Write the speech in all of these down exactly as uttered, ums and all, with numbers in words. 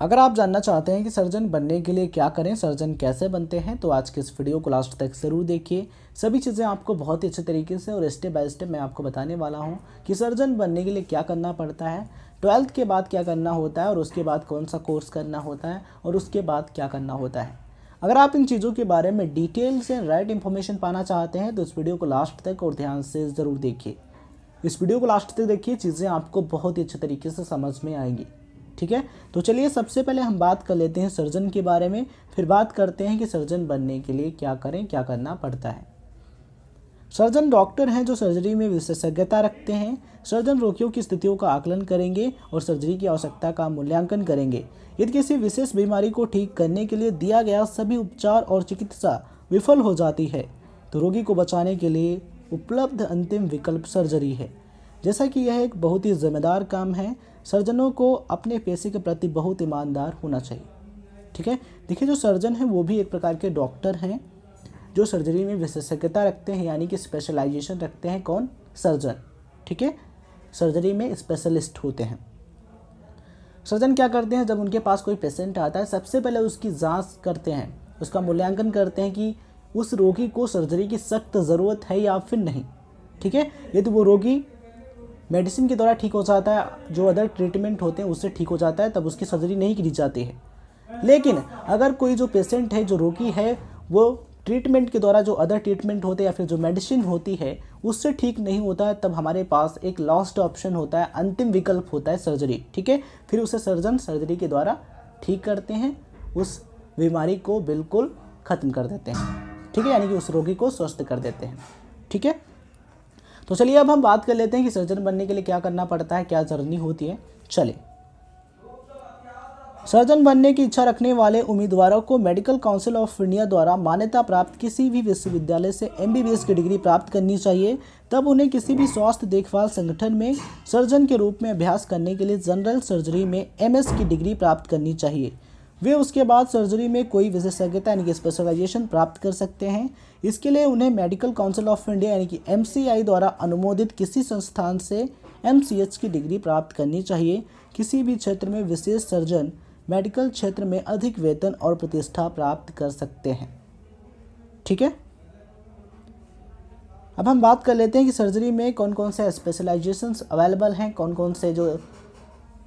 अगर आप जानना चाहते हैं कि सर्जन बनने के लिए क्या करें, सर्जन कैसे बनते हैं, तो आज के इस वीडियो को लास्ट तक ज़रूर देखिए। सभी चीज़ें आपको बहुत ही अच्छे तरीके से और स्टेप बाय स्टेप मैं आपको बताने वाला हूं कि सर्जन बनने के लिए क्या करना पड़ता है, ट्वेल्थ के बाद क्या करना होता है और उसके बाद कौन सा कोर्स करना होता है और उसके बाद क्या करना होता है। अगर आप इन चीज़ों के बारे में डिटेल से राइट इन्फॉर्मेशन पाना चाहते हैं तो इस वीडियो को लास्ट तक और ध्यान से ज़रूर देखिए। इस वीडियो को लास्ट तक देखिए, चीज़ें आपको बहुत ही अच्छे तरीके से समझ में आएंगी। ठीक है, तो चलिए सबसे पहले हम बात कर लेते हैं सर्जन के बारे में, फिर बात करते हैं कि सर्जन बनने के लिए क्या करें, क्या करना पड़ता है। सर्जन डॉक्टर हैं जो सर्जरी में विशेषज्ञता रखते हैं। सर्जन रोगियों की स्थितियों का आकलन करेंगे और सर्जरी की आवश्यकता का मूल्यांकन करेंगे। यदि किसी विशेष बीमारी को ठीक करने के लिए दिया गया सभी उपचार और चिकित्सा विफल हो जाती है तो रोगी को बचाने के लिए उपलब्ध अंतिम विकल्प सर्जरी है। जैसा कि यह एक बहुत ही जिम्मेदार काम है, सर्जनों को अपने पेशे के प्रति बहुत ईमानदार होना चाहिए। ठीक है, देखिए जो सर्जन हैं वो भी एक प्रकार के डॉक्टर हैं जो सर्जरी में विशेषज्ञता रखते हैं, यानी कि स्पेशलाइजेशन रखते हैं। कौन? सर्जन। ठीक है, सर्जरी में स्पेशलिस्ट होते हैं। सर्जन क्या करते हैं, जब उनके पास कोई पेशेंट आता है सबसे पहले उसकी जांच करते हैं, उसका मूल्यांकन करते हैं कि उस रोगी को सर्जरी की सख्त ज़रूरत है या फिर नहीं। ठीक है, यदि वो रोगी मेडिसिन के द्वारा ठीक हो जाता है, जो अदर ट्रीटमेंट होते हैं उससे ठीक हो जाता है, तब उसकी सर्जरी नहीं की जाती है। लेकिन अगर कोई जो पेशेंट है, जो रोगी है, वो ट्रीटमेंट के द्वारा जो अदर ट्रीटमेंट होते हैं या फिर जो मेडिसिन होती है उससे ठीक नहीं होता है, तब हमारे पास एक लास्ट ऑप्शन होता है, अंतिम विकल्प होता है सर्जरी। ठीक है, फिर उसे सर्जन सर्जरी के द्वारा ठीक करते हैं, उस बीमारी को बिल्कुल ख़त्म कर देते हैं। ठीक है, यानी कि उस रोगी को स्वस्थ कर देते हैं। ठीक है, तो चलिए अब हम बात कर लेते हैं कि सर्जन बनने के लिए क्या करना पड़ता है, क्या जर्नी होती है। चलिए, सर्जन बनने की इच्छा रखने वाले उम्मीदवारों को मेडिकल काउंसिल ऑफ इंडिया द्वारा मान्यता प्राप्त किसी भी विश्वविद्यालय से एमबीबीएस की डिग्री प्राप्त करनी चाहिए। तब उन्हें किसी भी स्वास्थ्य देखभाल संगठन में सर्जन के रूप में अभ्यास करने के लिए जनरल सर्जरी में एमएस की डिग्री प्राप्त करनी चाहिए। वे उसके बाद सर्जरी में कोई विशेषज्ञता यानी कि स्पेशलाइजेशन प्राप्त कर सकते हैं। इसके लिए उन्हें मेडिकल काउंसिल ऑफ इंडिया यानी कि एमसीआई द्वारा अनुमोदित किसी संस्थान से एमसीएच की डिग्री प्राप्त करनी चाहिए। किसी भी क्षेत्र में विशेष सर्जन मेडिकल क्षेत्र में अधिक वेतन और प्रतिष्ठा प्राप्त कर सकते हैं। ठीक है, अब हम बात कर लेते हैं कि सर्जरी में कौन कौन से स्पेशलाइजेशंस अवेलेबल हैं, कौन कौन से जो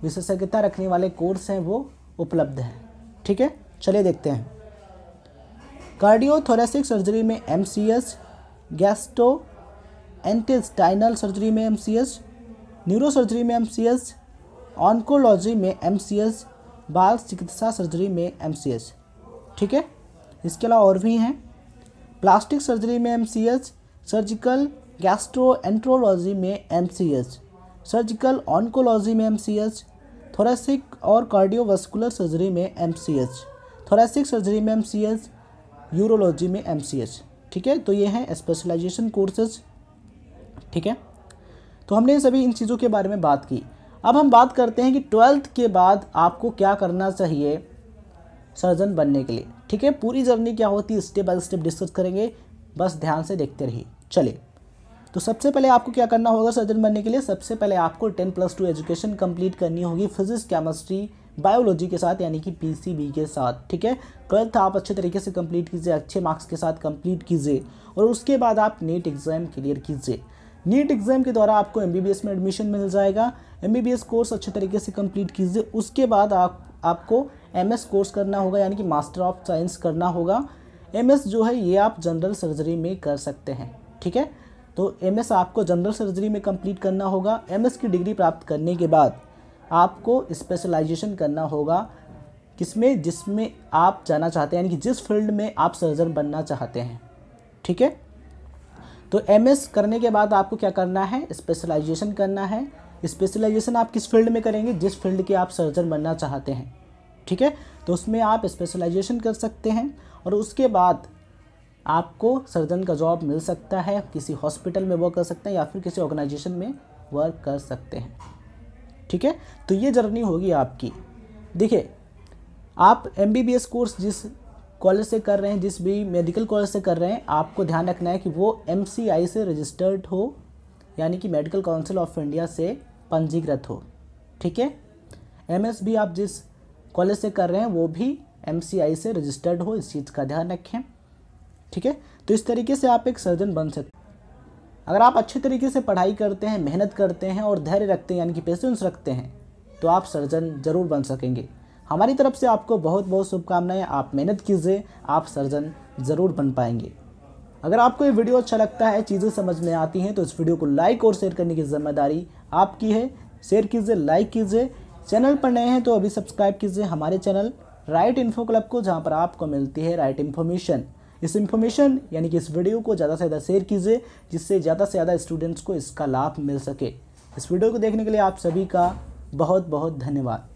विशेषज्ञता रखने वाले कोर्स हैं वो उपलब्ध हैं। ठीक है, चलिए देखते हैं। कार्डियोथोरेसिक सर्जरी में एमसीएस, गैस्ट्रो एंटेस्टाइनल सर्जरी में एमसीएस, न्यूरो सर्जरी में एमसीएस, ऑन्कोलॉजी में एमसीएस, बाल चिकित्सा सर्जरी में एमसीएस। ठीक है, इसके अलावा और भी हैं, प्लास्टिक सर्जरी में एमसीएस, सर्जिकल गैस्ट्रोएंट्रोलॉजी में एमसीएस, सर्जिकल ऑन्कोलॉजी में एमसीएस, थोरेसिक और कार्डियोवास्कुलर सर्जरी में एमसीएच, थोरेसिक सर्जरी में एमसीएच, यूरोलॉजी में एमसीएच। ठीक है, तो ये हैं स्पेशलाइजेशन कोर्सेज। ठीक है, तो हमने सभी इन चीज़ों के बारे में बात की। अब हम बात करते हैं कि ट्वेल्थ के बाद आपको क्या करना चाहिए सर्जन बनने के लिए। ठीक है, पूरी जर्नी क्या होती है स्टेप बाय स्टेप डिस्कस करेंगे, बस ध्यान से देखते रहिए। चलिए, तो सबसे पहले आपको क्या करना होगा सर्जन बनने के लिए, सबसे पहले आपको ten plus two education complete करनी होगी फिजिक्स, केमिस्ट्री, बायोलॉजी के साथ, यानी कि पीसीबी के साथ। ठीक है, ट्वेल्थ आप अच्छे तरीके से कंप्लीट कीजिए, अच्छे मार्क्स के साथ कंप्लीट कीजिए और उसके बाद आप नीट एग्ज़ाम क्लियर कीजिए। नीट एग्ज़ाम के द्वारा आपको एमबीबीएस में एडमिशन मिल जाएगा। एमबीबीएस कोर्स अच्छे तरीके से कंप्लीट कीजिए। उसके बाद आप आपको एमएस कोर्स करना होगा, यानी कि मास्टर ऑफ साइंस करना होगा। एमएस जो है ये आप जनरल सर्जरी में कर सकते हैं। ठीक है, तो एमएस आपको जनरल सर्जरी में कंप्लीट करना होगा। एमएस की डिग्री प्राप्त करने के बाद आपको स्पेशलाइजेशन करना होगा, किसमें, जिसमें आप जाना चाहते हैं, यानी कि जिस फील्ड में आप सर्जन बनना चाहते हैं। ठीक है, तो एमएस करने के बाद आपको क्या करना है, स्पेशलाइजेशन करना है। स्पेशलाइजेशन आप किस फील्ड में करेंगे, जिस फील्ड के आप सर्जन बनना चाहते हैं। ठीक है, तो उसमें आप स्पेशलाइजेशन कर सकते हैं और उसके बाद आपको सर्जन का जॉब मिल सकता है। किसी हॉस्पिटल में वर्क कर सकते हैं या फिर किसी ऑर्गेनाइजेशन में वर्क कर सकते हैं। ठीक है, तो ये जर्नी होगी आपकी। देखिए, आप एमबीबीएस कोर्स जिस कॉलेज से कर रहे हैं, जिस भी मेडिकल कॉलेज से कर रहे हैं, आपको ध्यान रखना है कि वो एमसीआई से रजिस्टर्ड हो, यानी कि मेडिकल काउंसिल ऑफ इंडिया से पंजीकृत हो। ठीक है, एमएस भी आप जिस कॉलेज से कर रहे हैं वो भी एम सी आई से रजिस्टर्ड हो, इस चीज़ का ध्यान रखें। ठीक है, तो इस तरीके से आप एक सर्जन बन सकते हैं। अगर आप अच्छे तरीके से पढ़ाई करते हैं, मेहनत करते हैं और धैर्य रखते हैं, यानी कि पेशेंस रखते हैं, तो आप सर्जन ज़रूर बन सकेंगे। हमारी तरफ से आपको बहुत बहुत शुभकामनाएं। आप मेहनत कीजिए, आप सर्जन ज़रूर बन पाएंगे। अगर आपको ये वीडियो अच्छा लगता है, चीज़ें समझ में आती हैं, तो इस वीडियो को लाइक और शेयर करने की जिम्मेदारी आपकी है। शेयर कीजिए, लाइक कीजिए। चैनल पर नए हैं तो अभी सब्सक्राइब कीजिए हमारे चैनल राइट इन्फो क्लब को, जहाँ पर आपको मिलती है राइट इन्फॉर्मेशन। इस इन्फॉर्मेशन यानी कि इस वीडियो को ज़्यादा से ज़्यादा शेयर कीजिए, जिससे ज़्यादा से ज़्यादा स्टूडेंट्स को इसका लाभ मिल सके। इस वीडियो को देखने के लिए आप सभी का बहुत बहुत धन्यवाद।